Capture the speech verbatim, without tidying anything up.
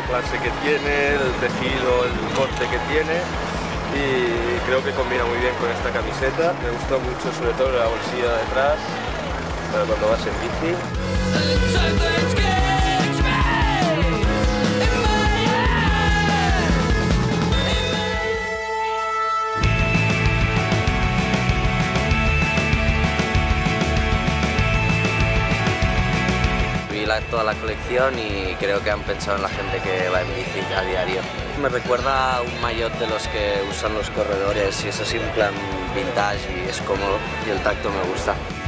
la clase que tiene, el tejido, el corte que tiene, y creo que combina muy bien con esta camiseta. Me gusta mucho sobre todo la bolsilla de atrás para cuando vas en bici. Toda la colección y creo que han pensado en la gente que va en bici a diario. Me recuerda a un maillot de los que usan los corredores y es así en plan vintage y es cómodo y el tacto me gusta.